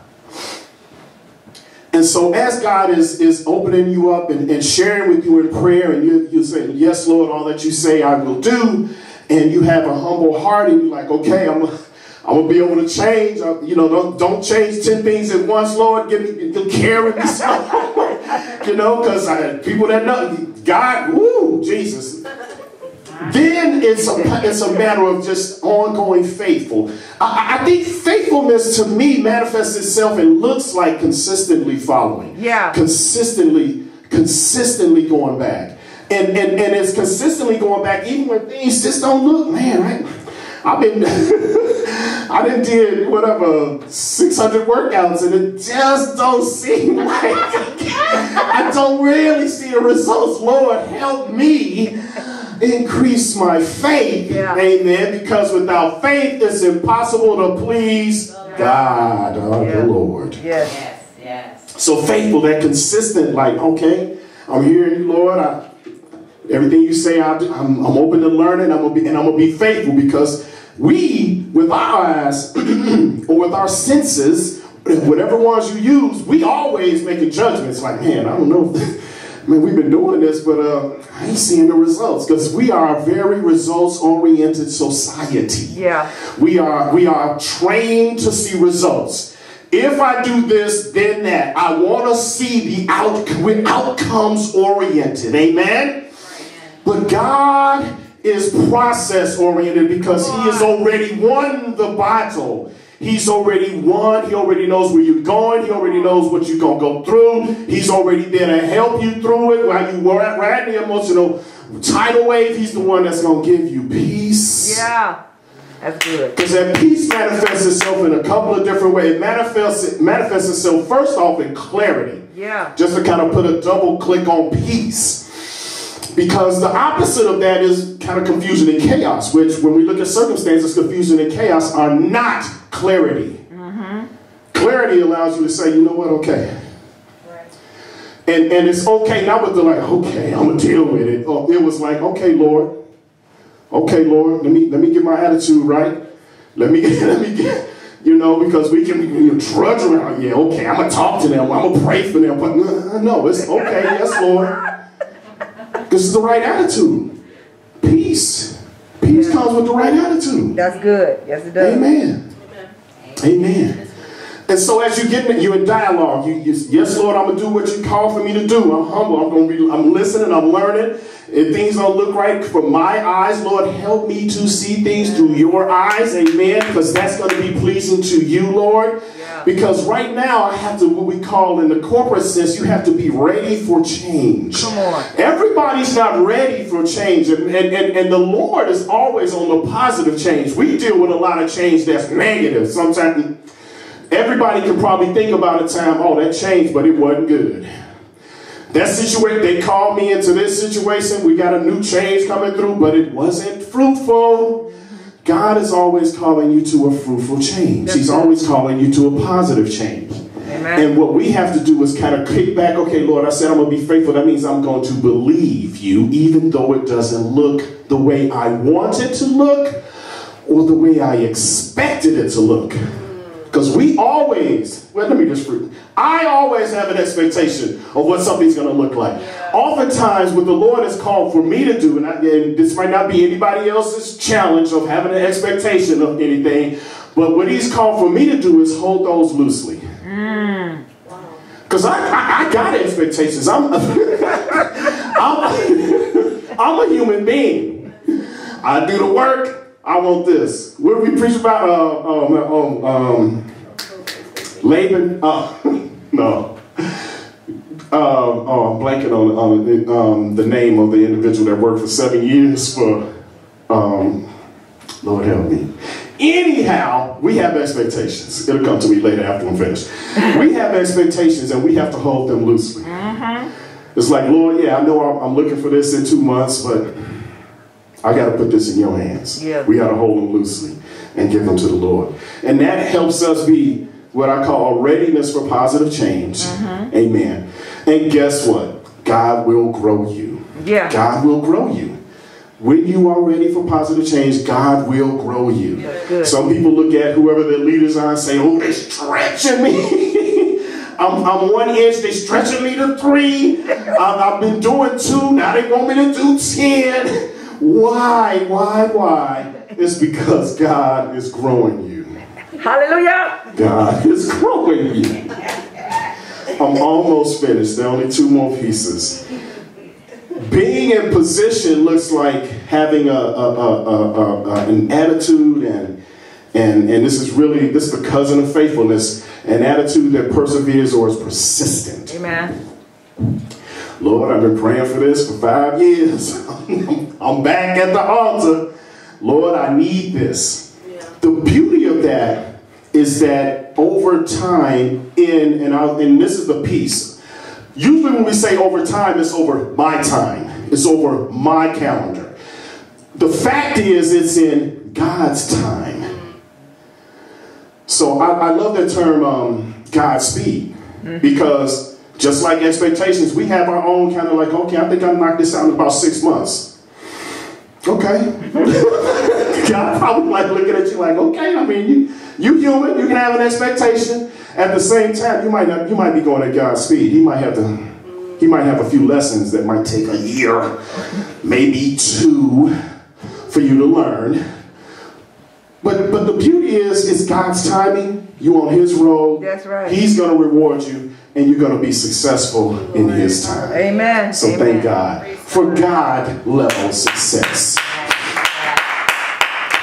And so as God is, is opening you up and, and sharing with you in prayer, and you, you say, yes, Lord, all that you say I will do, and you have a humble heart, and you're like, okay, I'm, I'm going to be able to change. I, you know, don't, don't change ten things at once, Lord. Give me the care of yourself. You know, because people that know, God, woo, Jesus. Then it's a, it's a matter of just ongoing faithful. I, I think faithfulness to me manifests itself and looks like consistently following. Yeah. Consistently, consistently going back. And, and, and it's consistently going back even when things just don't look, man, I, I've been, I done did whatever six hundred workouts, and it just don't seem like I don't really see the results. Lord, help me increase my faith. Yeah. Amen. Because without faith, it's impossible to please God, our yeah. Lord. Yes. Yes. Yes. So faithful, that consistent. Like, okay, I'm hearing you, Lord. I, everything you say, I, I'm, I'm open to learning. I'm gonna be, and I'm gonna be faithful, because we, with our eyes or with our senses, whatever ones you use, we always making judgments. Like, man, I don't know. I mean, we've been doing this, but uh, I ain't seeing the results, because we are a very results-oriented society. Yeah, we are. We are trained to see results. If I do this, then that. I want to see the outcome. We're outcomes-oriented. Amen. But God is process-oriented, because He has already won the battle. He's already won. He already knows where you're going. He already knows what you're going to go through. He's already there to help you through it. While you were at riding the emotional tidal wave, He's the one that's going to give you peace. Yeah. That's good. Because that peace manifests itself in a couple of different ways. It manifests, it manifests itself first off in clarity. Yeah. Just to kind of put a double click on peace. Because the opposite of that is kind of confusion and chaos, which when we look at circumstances, confusion and chaos are not clarity. Mm-hmm. Clarity allows you to say, you know what, okay. Right. And, and it's okay, not with the like, okay, I'm going to deal with it. Oh, it was like, okay, Lord. Okay, Lord, let me, let me get my attitude right. Let me, let me get, you know, because we can, you know, trudge around. Yeah, okay, I'm going to talk to them. I'm going to pray for them. But no, it's okay, yes, Lord. This is the right attitude. Peace. Peace yeah. comes with the right attitude. That's good. Yes, it does. Amen. Amen. Amen. And so as you get in, you're in dialogue. You, you, yes, Lord, I'm going to do what you call for me to do. I'm humble. I'm going to be, I'm listening. I'm learning. If things don't look right from my eyes, Lord, help me to see things through your eyes. Amen. Because that's going to be pleasing to you, Lord. Yeah. Because right now I have to, what we call in the corporate sense, you have to be ready for change. Come on. Everybody's not ready for change. And, and, and, and the Lord is always on the positive change. We deal with a lot of change that's negative. Sometimes everybody can probably think about a time, oh, that changed, but it wasn't good. That situation, they called me into this situation. We got a new change coming through, but it wasn't fruitful. God is always calling you to a fruitful change. He's always calling you to a positive change. Amen. And what we have to do is kind of kick back. Okay, Lord, I said I'm going to be faithful. That means I'm going to believe you, even though it doesn't look the way I want it to look or the way I expected it to look. Because we always, well, let me just fruit. I always have an expectation of what something's going to look like. Yeah. Oftentimes, what the Lord has called for me to do, and, I, and this might not be anybody else's challenge of having an expectation of anything, but what He's called for me to do is hold those loosely. Because mm. wow. I, I, I got expectations. I'm, I'm, I'm a human being. I do the work. I want this. What did we preach about? Uh, um, um, um, Laban? Uh, no. Uh, oh, I'm blanking on, on the, um, the name of the individual that worked for seven years for, um, Lord help me. Anyhow, we have expectations. It'll come to me later after I'm finished. We have expectations and we have to hold them loosely. Mm-hmm. It's like, Lord, yeah, I know I'm, I'm looking for this in two months, but I got to put this in your hands. Yeah. We got to hold them loosely and give them to the Lord. And that helps us be what I call a readiness for positive change. Mm-hmm. Amen. And guess what? God will grow you. Yeah. God will grow you. When you are ready for positive change, God will grow you. Yeah, some people look at whoever their leaders are and say, oh, they're stretching me. I'm, I'm one inch. They're stretching me to three. I've, I've been doing two. Now they want me to do ten. Why, why, why? It's because God is growing you. Hallelujah. God is growing you. I'm almost finished. There are only two more pieces. Being in position looks like having a, a, a, a, a an attitude, and and and this is really this is the cousin of faithfulness, an attitude that perseveres or is persistent. Amen. Lord, I've been praying for this for five years. I'm back at the altar. Lord, I need this. Yeah. The beauty of that is that over time, in and out, and this is the piece. Usually when we say over time, it's over my time. It's over my calendar. The fact is, it's in God's time. So I, I love that term, um, Godspeed, mm-hmm. because just like expectations, we have our own kind of like, okay, I think I'll knock this out in about six months. Okay. God probably like looking at you like, okay, I mean, you, you human, you can have an expectation. At the same time, you might not, you might be going at Godspeed. He might have to, he might have a few lessons that might take a year, maybe two, for you to learn. But, but the beauty is, it's God's timing. You on his road. That's right. He's going to reward you, and you're going to be successful in his time. Amen. So Amen. Thank God for God-level success.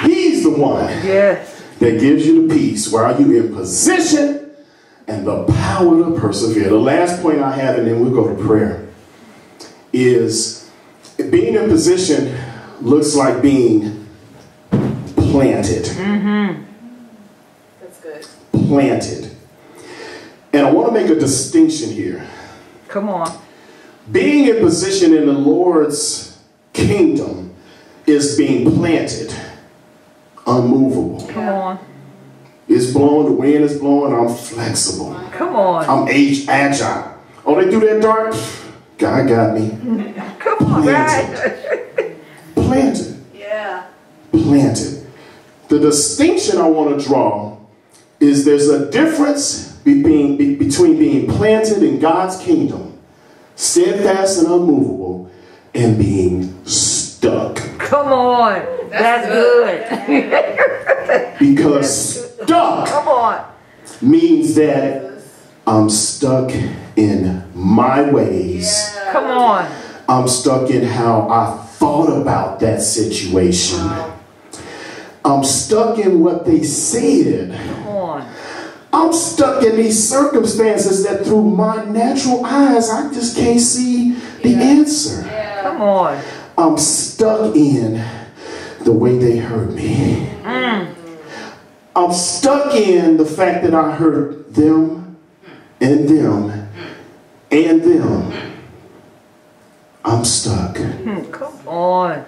He's the one yes. that gives you the peace while you're in position and the power to persevere. The last point I have, and then we'll go to prayer, is being in position looks like being planted. Mm-hmm. That's good. Planted. And I want to make a distinction here. Come on. Being in position in the Lord's kingdom is being planted, unmovable. Come on. It's blowing, the wind is blowing, I'm flexible. Come on. I'm age agile. Oh, they do that dart? God got me. Come on, planted. Right? Planted. Yeah. Planted. The distinction I want to draw is there's a difference between, between being planted in God's kingdom, steadfast and unmovable, and being stuck. Come on. That's, That's good. good. Because stuck Come on. means that I'm stuck in my ways. Yeah. Come on. I'm stuck in how I thought about that situation. Wow. I'm stuck in what they said. Come on. I'm stuck in these circumstances that through my natural eyes, I just can't see the yeah. answer. Yeah. Come on. I'm stuck in the way they hurt me. Mm. I'm stuck in the fact that I hurt them and them and them. I'm stuck. Come on.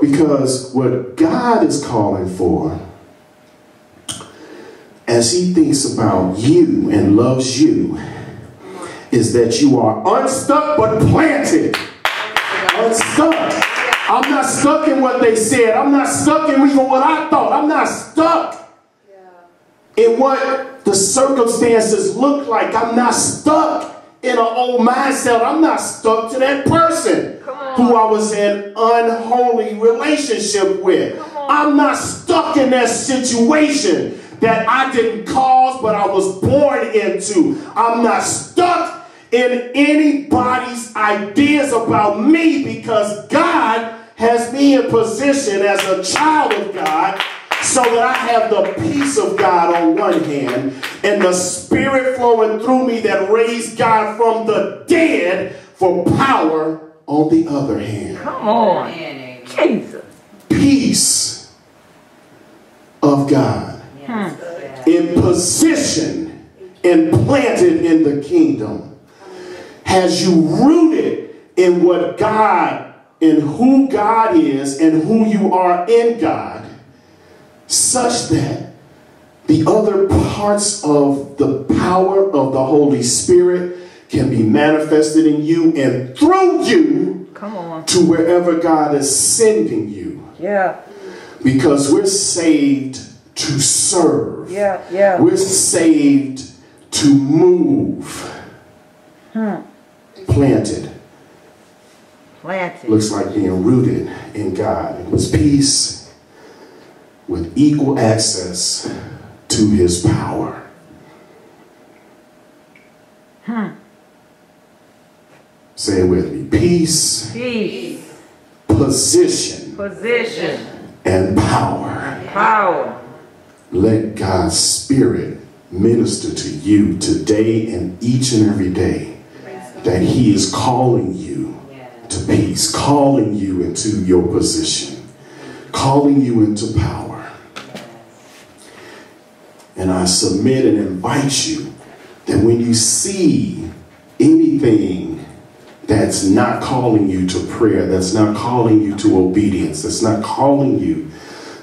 Because what God is calling for, as he thinks about you and loves you, is that you are unstuck but planted. Unstuck. I'm not stuck in what they said. I'm not stuck in even what I thought. I'm not stuck in what the circumstances look like. I'm not stuck in an old mindset. I'm not stuck to that person who I was in unholy relationship with. I'm not stuck in that situation that I didn't cause but I was born into. I'm not stuck in anybody's ideas about me because God has me in position as a child of God so that I have the peace of God on one hand and the spirit flowing through me that raised God from the dead for power on the other hand. Come on. Jesus. Peace of God. Yes. In position and planted in the kingdom. Has you rooted in what God, in who God is and who you are in God, such that the other parts of the power of the Holy Spirit can be manifested in you and through you Come on. to wherever God is sending you. Yeah. Because we're saved to serve. Yeah, yeah. We're saved to move. Hmm. Planted. Planted. Looks like being rooted in God. It was peace with equal access to his power. Hmm. Say it with me. Peace, peace, position, position, and power. Power. Let God's spirit minister to you today and each and every day that he is calling you to peace, calling you into your position, calling you into power. And I submit and invite you that when you see anything that's not calling you to prayer, that's not calling you to obedience, that's not calling you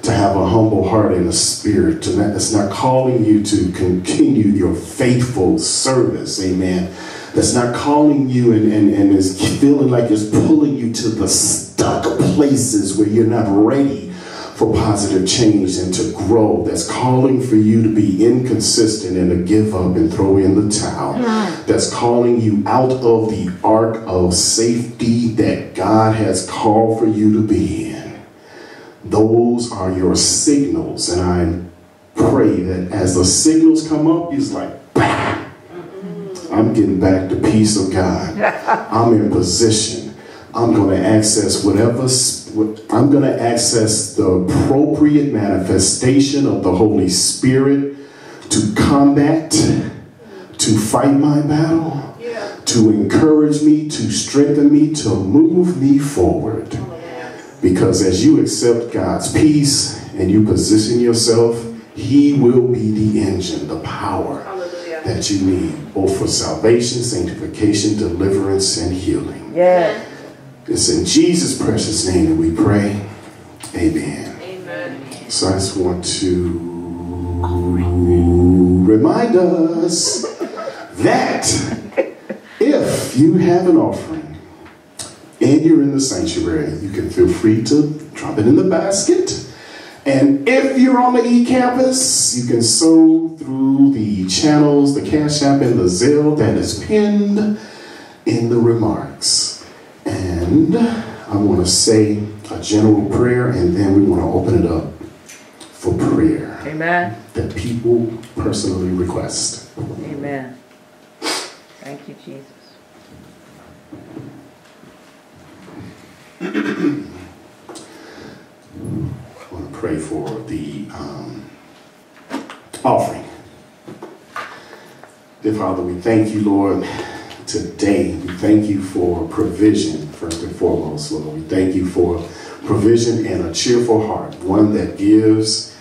to have a humble heart and a spirit, to not, that's not calling you to continue your faithful service, amen, that's not calling you and, and, and is feeling like it's pulling you to the stuck places where you're not ready for positive change and to grow, that's calling for you to be inconsistent and to give up and throw in the towel, that's calling you out of the ark of safety that God has called for you to be in. Those are your signals, and I pray that as the signals come up, it's like, bam, I'm getting back to peace of God. I'm in position. I'm going to access whatever, I'm going to access the appropriate manifestation of the Holy Spirit to combat, to fight my battle, to encourage me, to strengthen me, to move me forward. Because as you accept God's peace and you position yourself, He will be the engine, the power Hallelujah. That you need, both for salvation, sanctification, deliverance, and healing. Yeah. It's in Jesus' precious name that we pray. Amen. Amen. So I just want to remind us that if you have an offering, and you're in the sanctuary, you can feel free to drop it in the basket. And if you're on the E-Campus, you can sow through the channels, the Cash App and the Zelle that is pinned in the remarks. And I want to say a general prayer, and then we want to open it up for prayer. Amen. That people personally request. Amen. Thank you, Jesus. I want to pray for the um, offering. Dear Father, we thank you, Lord, today. We thank you for provision, first and foremost, Lord. We thank you for provision and a cheerful heart, one that gives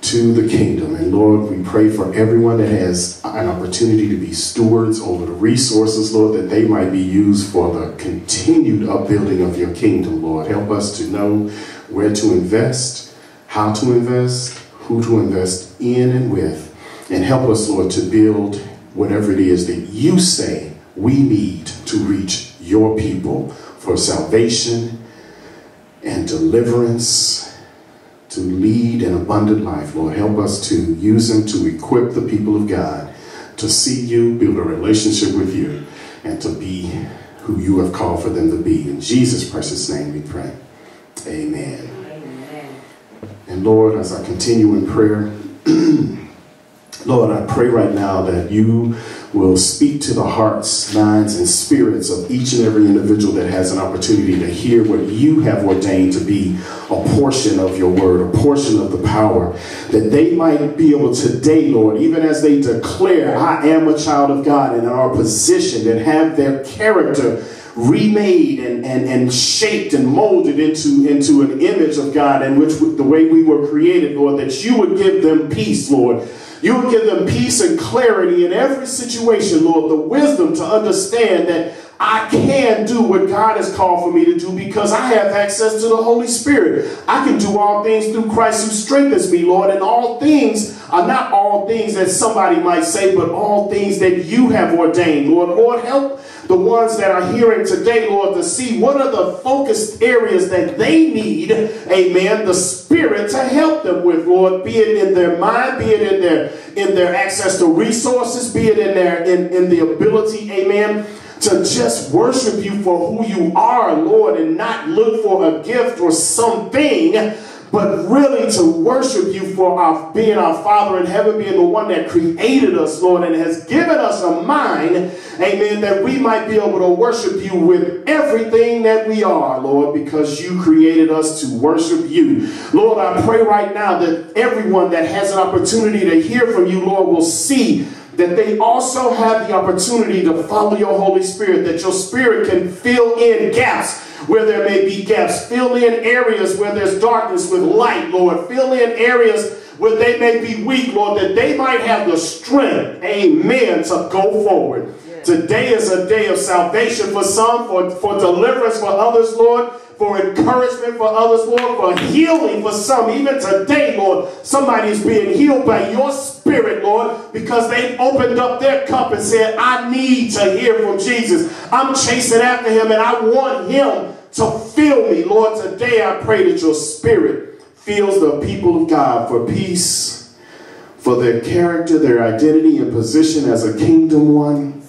to the kingdom. And Lord, we pray for everyone that has an opportunity to be stewards over the resources, Lord, that they might be used for the continued upbuilding of your kingdom, Lord. Help us to know where to invest, how to invest, who to invest in and with. And help us, Lord, to build whatever it is that you say we need to reach your people for salvation and deliverance, to lead an abundant life. Lord, help us to use them to equip the people of God to see you, build a relationship with you, and to be who you have called for them to be. In Jesus' precious name we pray. Amen. Amen. And Lord, as I continue in prayer, Lord, I pray right now that you will speak to the hearts, minds, and spirits of each and every individual that has an opportunity to hear what you have ordained to be a portion of your word, a portion of the power, that they might be able today, Lord, even as they declare, I am a child of God and are positioned and have their character remade and, and, and shaped and molded into, into an image of God in which the way we were created, Lord, that you would give them peace, Lord. You will give them peace and clarity in every situation, Lord, the wisdom to understand that I can do what God has called for me to do because I have access to the Holy Spirit. I can do all things through Christ who strengthens me, Lord, and all things are not all things that somebody might say, but all things that you have ordained, Lord. Lord, help the ones that are hearing today, Lord, to see what are the focused areas that they need, amen, the Spirit to help them with, Lord, be it in their mind, be it in their, in their access to resources, be it in their, in, in the ability, amen, to just worship you for who you are, Lord, and not look for a gift or something, but really to worship you for our, being our Father in heaven, being the one that created us, Lord, and has given us a mind, amen, that we might be able to worship you with everything that we are, Lord, because you created us to worship you. Lord, I pray right now that everyone that has an opportunity to hear from you, Lord, will see that they also have the opportunity to follow your Holy Spirit, that your Spirit can fill in gaps where there may be gaps. Fill in areas where there's darkness with light, Lord. Fill in areas where they may be weak, Lord, that they might have the strength, amen, to go forward. Yeah. Today is a day of salvation for some, for, for deliverance for others, Lord, for encouragement for others, Lord, for healing for some. Even today, Lord, somebody's being healed by your Spirit, Lord, because they've opened up their cup and said, I need to hear from Jesus. I'm chasing after him, and I want him to fill me. Lord, today I pray that your Spirit fills the people of God for peace, for their character, their identity and position as a kingdom one,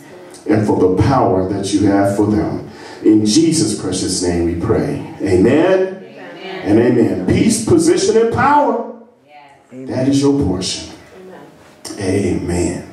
and for the power that you have for them. In Jesus' precious name we pray. Amen, amen. And amen. Peace, position, and power. Yes. That is your portion. Amen. Amen.